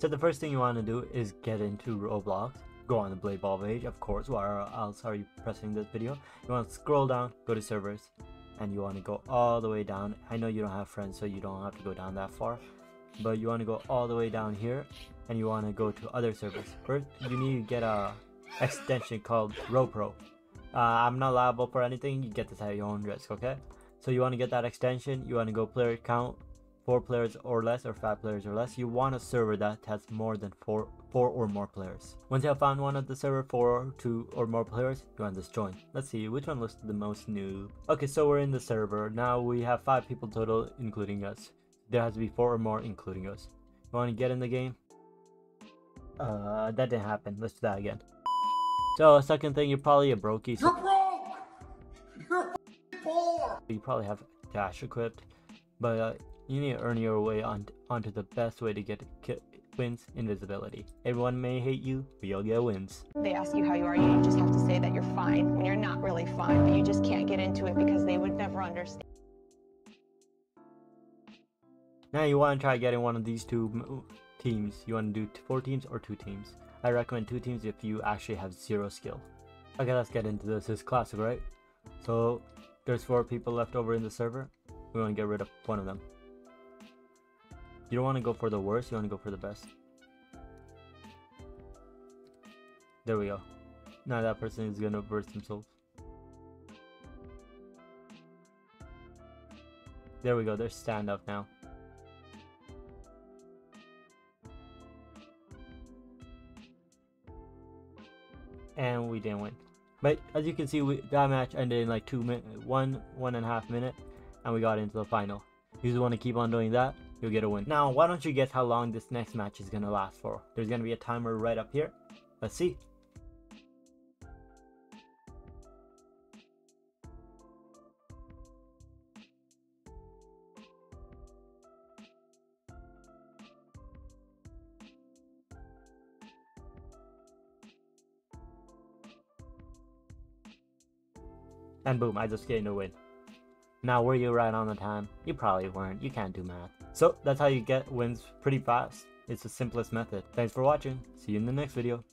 So the first thing you want to do is get into Roblox, go on the Blade Ball page, of course, where else are you pressing this video? You want to scroll down, go to servers, and you want to go all the way down. I know you don't have friends, so you don't have to go down that far, but you want to go all the way down here, and you want to go to other servers. First, you need to get a extension called RoPro. I'm not liable for anything, you get this at your own risk, okay? So you want to get that extension, you want to go player count, 4 players or less or 5 players or less. You want a server that has more than 4 or more players. Once you have found one of the server 4 or 2 or more players, you want to just join. Let's see which one looks the most new. Okay, so we're in the server. Now we have 5 people total including us. There has to be 4 or more including us. You want to get in the game? That didn't happen. Let's do that again. So second thing, you're probably a brokey. You're broke! You're poor! You probably have dash equipped, but you need to earn your way onto the best way to get wins, invisibility. Everyone may hate you, but you'll get wins. They ask you how you are, you just have to say that you're fine, when you're not really fine, but you just can't get into it because they would never understand. Now you want to try getting one of these two teams. You want to do 4 teams or 2 teams. I recommend 2 teams if you actually have 0 skill. Okay, let's get into this. It's classic, right? So there's 4 people left over in the server. We want to get rid of one of them. You don't want to go for the worst, you want to go for the best. There we go. Now that person is going to burst themselves. There we go, they're stand up now. And we didn't win. But as you can see, that match ended in like 1.5 minutes, and we got into the final. You just want to keep on doing that, you'll get a win. Now, why don't you guess how long this next match is going to last for? There's going to be a timer right up here. Let's see. And boom, I just gained a win. Now, were you right on the time? You probably weren't. You can't do math. So that's how you get wins pretty fast. It's the simplest method. Thanks for watching. See you in the next video.